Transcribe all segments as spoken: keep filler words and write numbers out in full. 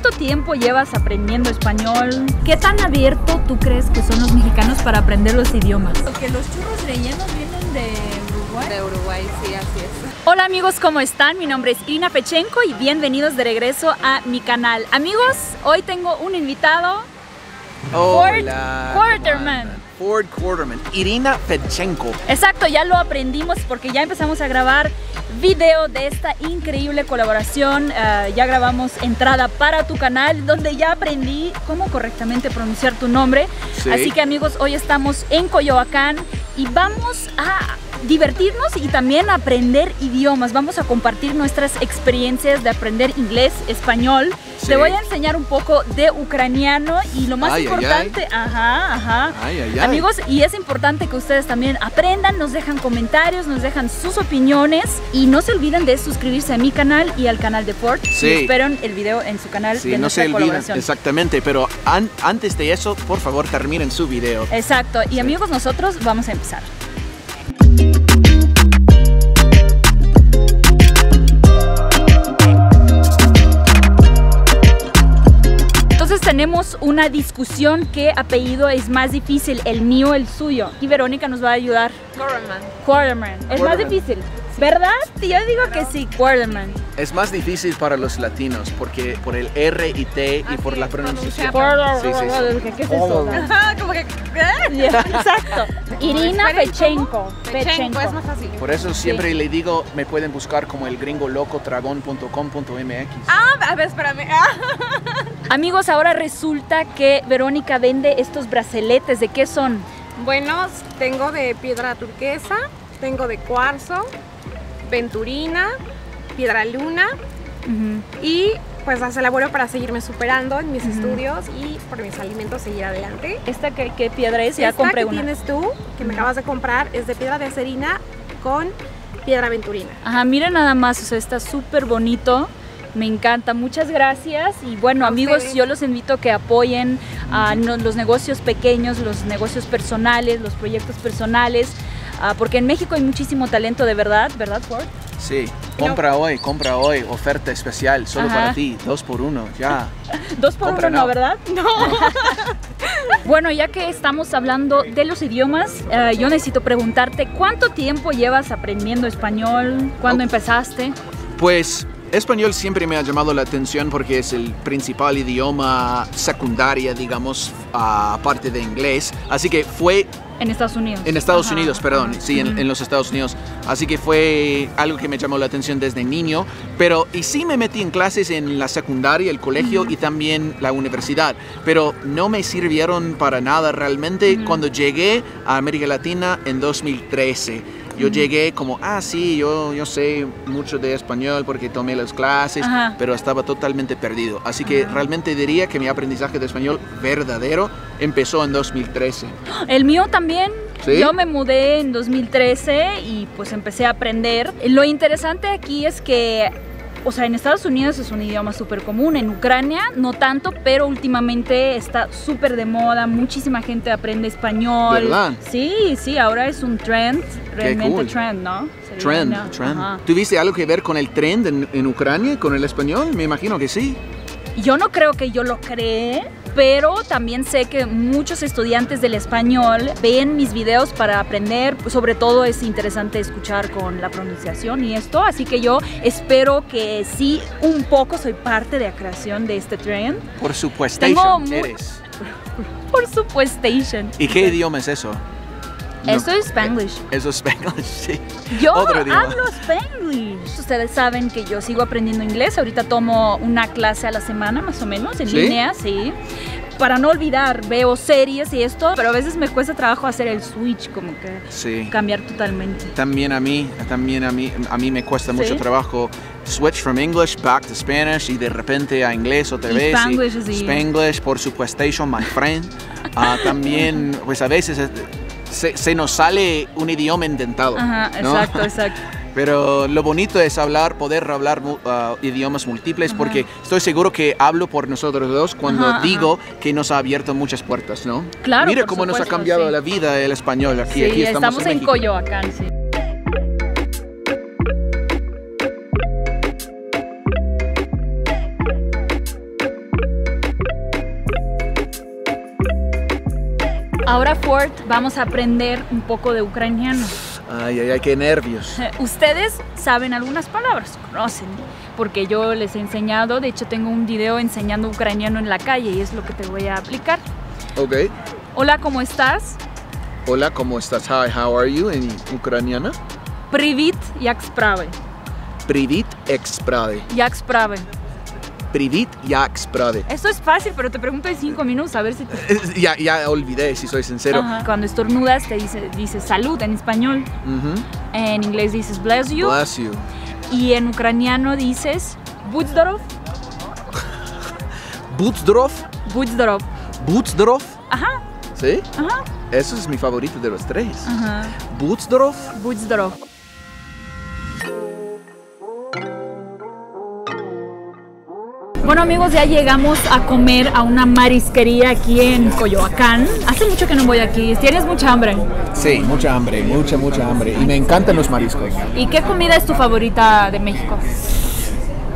¿Cuánto tiempo llevas aprendiendo español? ¿Qué tan abierto tú crees que son los mexicanos para aprender los idiomas? Porque los churros rellenos vienen de Uruguay. De Uruguay, sí, así es. Hola amigos, ¿cómo están? Mi nombre es Iryna Fedchenko y bienvenidos de regreso a mi canal. Amigos, hoy tengo un invitado. Hola, Ford Quarterman. Ford Quarterman, Iryna Fedchenko. Exacto, ya lo aprendimos porque ya empezamos a grabar video de esta increíble colaboración. Uh, ya grabamos entrada para tu canal donde ya aprendí cómo correctamente pronunciar tu nombre. Sí. Así que amigos, hoy estamos en Coyoacán y vamos a divertirnos y también aprender idiomas. Vamos a compartir nuestras experiencias de aprender inglés, español. Sí. Te voy a enseñar un poco de ucraniano y lo más ay, importante, ay, ay. ajá, ajá. Ay, ay, ay. Amigos, y es importante que ustedes también aprendan, nos dejan comentarios, nos dejan sus opiniones y no se olviden de suscribirse a mi canal y al canal de Ford. Sí. Esperen el video en su canal. Sí, de no se olviden, exactamente, pero an antes de eso, por favor, terminen su video. Exacto, y sí. Amigos, nosotros vamos a empezar. Tenemos una discusión, ¿qué apellido es más difícil, el mío o el suyo? Y Verónica nos va a ayudar. Quarterman. Quarterman. Es Quarterman. Más difícil, ¿verdad? Yo digo no. que sí, Quarterman. Es más difícil para los latinos porque por el R y T y ah, por sí, la pronunciación. Sí, sí, sí. ¿Qué es eso? Como que, ¿eh? Exacto. Iryna Fedchenko. Fedchenko. Es más fácil. Por eso siempre sí. le digo, me pueden buscar como el gringo loco tragón punto com punto m x. Ah, a ver, espérame. Ah. Amigos, ahora resulta que Verónica vende estos brazaletes. ¿De qué son? Bueno, tengo de piedra turquesa, tengo de cuarzo, venturina, piedra luna uh-huh. y pues las elaboro para seguirme superando en mis uh-huh. estudios y por mis alimentos seguir adelante. ¿Esta qué, qué piedra es? Ya Esta compré que una. tienes tú, que uh-huh. me acabas de comprar, es de piedra de serina con piedra aventurina. Ajá, mira nada más, o sea, está súper bonito. Me encanta, muchas gracias y bueno amigos, yo los invito a que apoyen a uh, los negocios pequeños, los negocios personales, los proyectos personales, uh, porque en México hay muchísimo talento de verdad, ¿verdad Ford? Sí, compra no. hoy, compra hoy, oferta especial, solo Ajá. para ti, dos por uno, ya. Dos por compra uno, no, ¿verdad? No. Bueno, ya que estamos hablando de los idiomas, uh, yo necesito preguntarte, ¿cuánto tiempo llevas aprendiendo español? ¿Cuándo oh. empezaste? Pues... Español siempre me ha llamado la atención porque es el principal idioma secundaria, digamos, aparte de inglés. Así que fue... En Estados Unidos. En Estados ajá, Unidos, perdón. Ajá. Sí, uh-huh. en, en los Estados Unidos. Así que fue algo que me llamó la atención desde niño. Pero, y sí me metí en clases en la secundaria, el colegio uh-huh. y también la universidad. Pero no me sirvieron para nada realmente uh-huh. cuando llegué a América Latina en dos mil trece. Yo llegué como, ah, sí, yo, yo sé mucho de español porque tomé las clases, Ajá. pero estaba totalmente perdido. Así que Ajá. realmente diría que mi aprendizaje de español verdadero empezó en dos mil trece. El mío también. ¿Sí? Yo me mudé en dos mil trece y pues empecé a aprender. Lo interesante aquí es que... O sea, en Estados Unidos es un idioma súper común, en Ucrania no tanto, pero últimamente está súper de moda, muchísima gente aprende español. ¿Verdad? Sí, sí, ahora es un trend, realmente cool. trend, ¿no? Sería trend, una... trend. ¿Tuviste algo que ver con el trend en, en Ucrania, con el español? Me imagino que sí. Yo no creo que yo lo creé, pero también sé que muchos estudiantes del español ven mis videos para aprender, sobre todo es interesante escuchar con la pronunciación y esto, así que yo espero que sí, un poco soy parte de la creación de este trend. Por supuesto, eres. Por supuesto. ¿Y qué idioma es eso? No. Eso es Spanglish. Eso es Spanglish, sí. Yo hablo Spanglish. Ustedes saben que yo sigo aprendiendo inglés. Ahorita tomo una clase a la semana, más o menos, en ¿Sí? línea, sí. Para no olvidar, veo series y esto, pero a veces me cuesta trabajo hacer el switch, como que sí. cambiar totalmente. También a mí, también a mí, a mí me cuesta ¿Sí? mucho trabajo switch from English back to Spanish y de repente a inglés otra y vez. Spanglish, y sí. Spanglish, por supuesto, my friend. uh, también, pues a veces... Se, se nos sale un idioma inventado. Ajá, ¿no? Exacto, exacto. Pero lo bonito es hablar, poder hablar uh, idiomas múltiples ajá. porque estoy seguro que hablo por nosotros dos cuando ajá, digo ajá. que nos ha abierto muchas puertas, ¿no? Claro, mira cómo supuesto, nos ha cambiado sí. la vida el español aquí. Sí, aquí estamos, estamos en, en Coyoacán, sí. Ahora, Ford, vamos a aprender un poco de ucraniano. Ay, ay, ay, qué nervios. Ustedes saben algunas palabras, conocen, porque yo les he enseñado. De hecho, tengo un video enseñando ucraniano en la calle y es lo que te voy a aplicar. Ok. Hola, ¿cómo estás? Hola, ¿cómo estás? Hi, how are you? En ucraniana. Привіт, як справи? Привіт, як справи. Як справи. Привіт, як справи. Esto es fácil, pero te pregunto en cinco minutos a ver si te... ya, ya olvidé, si soy sincero. Ajá. Cuando estornudas te dice, dices salud en español. Uh-huh. En inglés dices bless you. Bless you. Y en ucraniano dices будь здоров. Будь здоров. Будь здоров. Будь здоров. Ajá. ¿Sí? Ajá. Eso es mi favorito de los tres. Ajá. Будь здоров. Будь здоров. Bueno, amigos, ya llegamos a comer a una marisquería aquí en Coyoacán. Hace mucho que no voy aquí. ¿Tienes mucha hambre? Sí, mucha hambre, mucha, mucha hambre. Y me encantan los mariscos. ¿Y qué comida es tu favorita de México?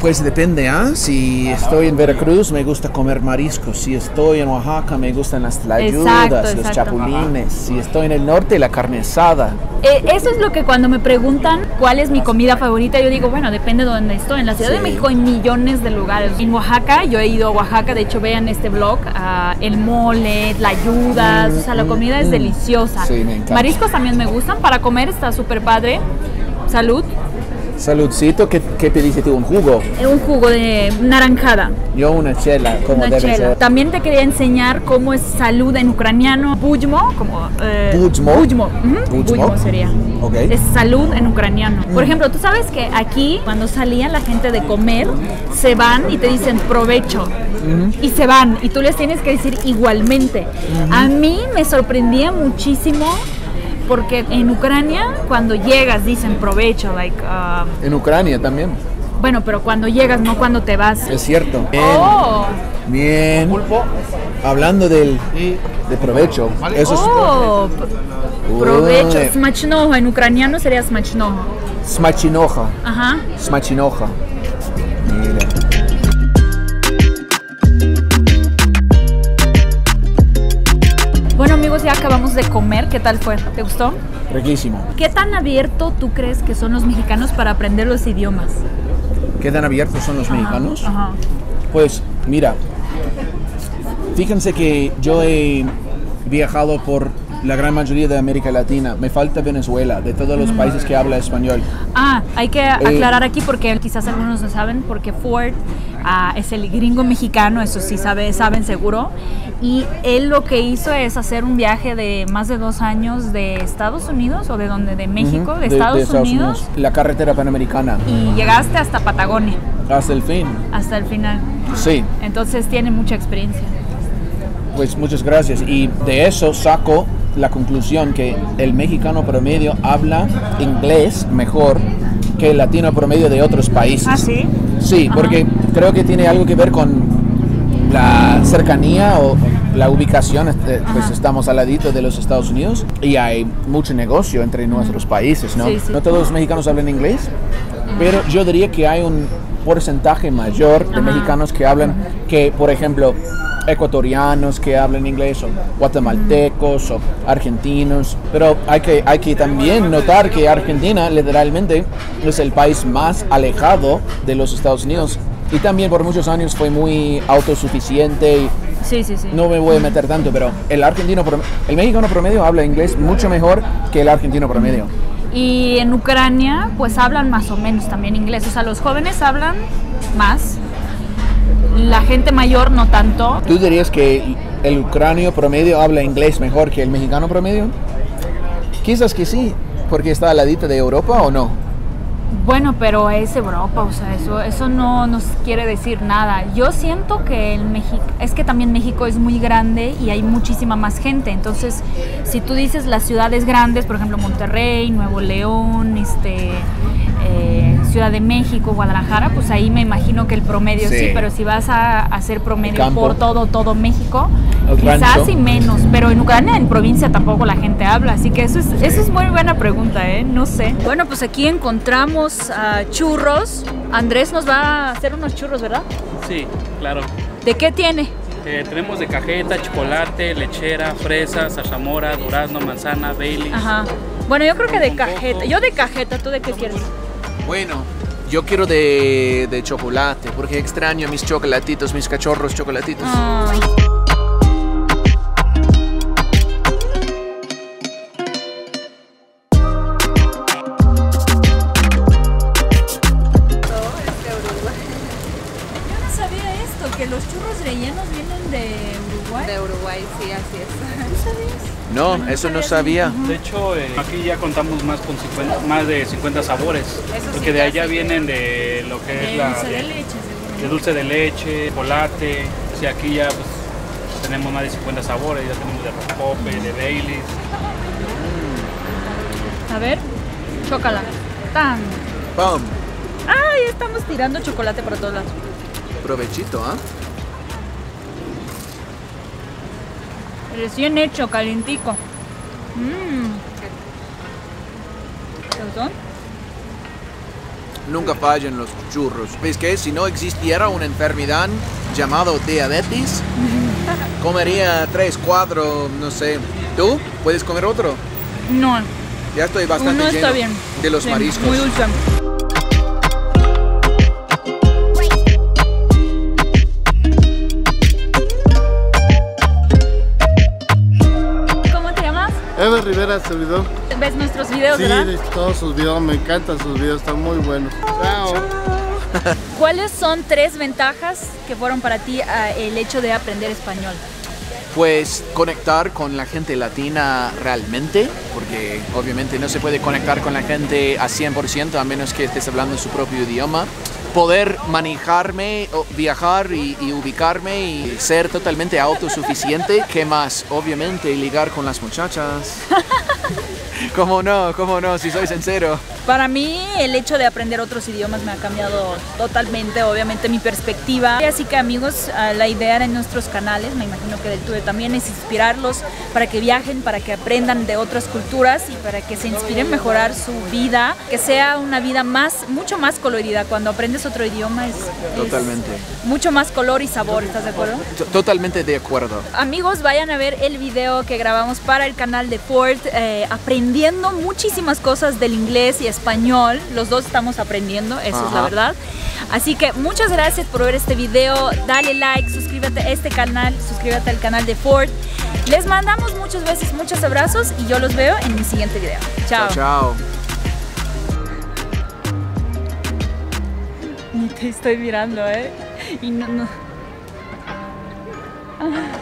Pues depende, ¿ah? ¿eh? Si estoy en Veracruz, me gusta comer mariscos. Si estoy en Oaxaca, me gustan las tlayudas, exacto, exacto. Los chapulines. Si estoy en el norte, la carne asada. Eh, eso es lo que cuando me preguntan cuál es mi comida favorita, yo digo, bueno, depende de dónde estoy. En la Ciudad sí. de México hay millones de lugares. En Oaxaca, yo he ido a Oaxaca, de hecho, vean este vlog, uh, el mole, tlayudas, mm, o sea, la comida mm, es mm. deliciosa. Sí, me encanta. Mariscos también me gustan, para comer está súper padre. Salud. Saludcito, ¿qué, qué pediste tú? ¿Un jugo? Un jugo de naranjada. Yo una chela, como una debe chela. Ser. También te quería enseñar cómo es salud en ucraniano. Bujmo, como... Eh, Bujmo. Bujmo. Uh-huh. Bujmo sería. Okay. Es salud en ucraniano. Mm. Por ejemplo, tú sabes que aquí, cuando salían la gente de comer, se van y te dicen provecho. Mm-hmm. Y se van. Y tú les tienes que decir igualmente. Mm-hmm. A mí me sorprendía muchísimo... Porque en Ucrania, cuando llegas, dicen provecho, like... Uh... En Ucrania también. Bueno, pero cuando llegas, no cuando te vas. Es cierto. Bien. Oh. Bien. Hablando del, de provecho. Eso oh. es... Provecho. Oh. Smachnoho. En ucraniano sería smachnoho. Smachinoha. Ajá. Smachinoha. Mira. Bueno, amigos, ya acabamos de comer. ¿Qué tal fue? ¿Te gustó? Riquísimo. ¿Qué tan abierto tú crees que son los mexicanos para aprender los idiomas? ¿Qué tan abiertos son los ajá, mexicanos? Ajá. Pues, mira, fíjense que yo he viajado por la gran mayoría de América Latina. Me falta Venezuela, de todos los mm. países que habla español. Ah, hay que eh, aclarar aquí porque quizás algunos no saben, porque Ford... Ah, es el gringo mexicano, eso sí sabe, saben seguro. Y él lo que hizo es hacer un viaje de más de dos años de Estados Unidos, o de donde, de México, uh-huh. de, de Estados, de Estados Unidos. Unidos. La carretera panamericana. Y llegaste hasta Patagonia. Hasta el fin. Hasta el final. Sí. Entonces tiene mucha experiencia. Pues muchas gracias. Y de eso saco la conclusión que el mexicano promedio habla inglés mejor que el latino promedio de otros países. ¿Ah, sí? Sí, ajá. Porque... Creo que tiene algo que ver con la cercanía o la ubicación, pues ajá. estamos al ladito de los Estados Unidos y hay mucho negocio entre nuestros países, ¿no? Sí, sí. No todos los mexicanos hablan inglés, pero yo diría que hay un porcentaje mayor de ajá. mexicanos que hablan, que por ejemplo, ecuatorianos que hablan inglés, o guatemaltecos, o argentinos, pero hay que, hay que también notar que Argentina literalmente es el país más alejado de los Estados Unidos. Y también por muchos años fue muy autosuficiente. Sí, sí, sí. No me voy a meter tanto, pero el argentino promedio, el mexicano promedio habla inglés mucho mejor que el argentino promedio. Y en Ucrania, pues hablan más o menos también inglés. O sea, los jóvenes hablan más, la gente mayor no tanto. ¿Tú dirías que el ucranio promedio habla inglés mejor que el mexicano promedio? Quizás que sí, porque está al ladito de Europa, ¿o no? Bueno, pero es Europa, o sea, eso, eso no nos quiere decir nada. Yo siento que el México, es que también México es muy grande y hay muchísima más gente. Entonces, si tú dices las ciudades grandes, por ejemplo, Monterrey, Nuevo León, este, eh, Ciudad de México, Guadalajara, pues ahí me imagino que el promedio sí, sí pero si vas a hacer promedio por todo, todo México, el quizás rancho. Y menos. Pero en Ucrania, en provincia, tampoco la gente habla. Así que eso es, sí. eso es muy buena pregunta, ¿eh? No sé. Bueno, pues aquí encontramos Uh, churros. Andrés nos va a hacer unos churros, ¿verdad? Sí, claro. ¿De qué tiene? Eh, tenemos de cajeta, chocolate, lechera, fresa, zarzamora, durazno, manzana, Baileys. Ajá. Bueno, yo creo que de cajeta. Yo de cajeta, ¿tú de qué quieres? Bueno, yo quiero de, de chocolate, porque extraño mis chocolatitos, mis cachorros chocolatitos. Ay. No, eso no sabía. De hecho, eh, aquí ya contamos más con cincuenta, más de cincuenta sabores. Eso porque sí, de allá sí vienen de lo que de es la dulce de, de leche, de dulce de leche, chocolate. O sea, aquí ya pues, tenemos más de cincuenta sabores. Ya tenemos de rompope, de Baileys. A ver, chócala. Tan. Pam. Ah, ya estamos tirando chocolate para todos lados. Provechito, ¿ah? ¿eh? Recién hecho, calientico. Mmm. ¿Te gustó? Nunca fallan los churros. ¿Ves que si no existiera una enfermedad llamada diabetes, comería tres, cuatro, no sé? ¿Tú puedes comer otro? No. Ya estoy bastante Uno está lleno bien. de los sí, mariscos. Muy dulce. Rivera, servidor. ¿Ves nuestros videos, sí, verdad? Sí, todos sus videos, me encantan sus videos, están muy buenos. Chao. ¿Cuáles son tres ventajas que fueron para ti el hecho de aprender español? Pues conectar con la gente latina realmente, porque obviamente no se puede conectar con la gente a cien por ciento a menos que estés hablando su propio idioma. Poder manejarme, viajar y, y ubicarme y ser totalmente autosuficiente. ¿Qué más? Obviamente ligar con las muchachas. ¿Cómo no? ¿Cómo no? Si soy sincero. Para mí el hecho de aprender otros idiomas me ha cambiado totalmente, obviamente, mi perspectiva. Así que amigos, la idea en nuestros canales, me imagino que del tuyo también, es inspirarlos para que viajen, para que aprendan de otras culturas y para que se inspiren a mejorar su vida, que sea una vida más, mucho más colorida. Cuando aprendes otro idioma es, totalmente. es mucho más color y sabor, ¿estás de acuerdo? Totalmente de acuerdo. Amigos, vayan a ver el video que grabamos para el canal de Ford, eh, aprendiendo muchísimas cosas del inglés y español. Los dos estamos aprendiendo, eso Ajá. es la verdad. Así que muchas gracias por ver este video. Dale like, suscríbete a este canal, suscríbete al canal de Ford. Les mandamos muchos besos, muchos abrazos y yo los veo en mi siguiente video. Chao. Chao. Ni te estoy mirando, ¿eh? Y no, no. Ah.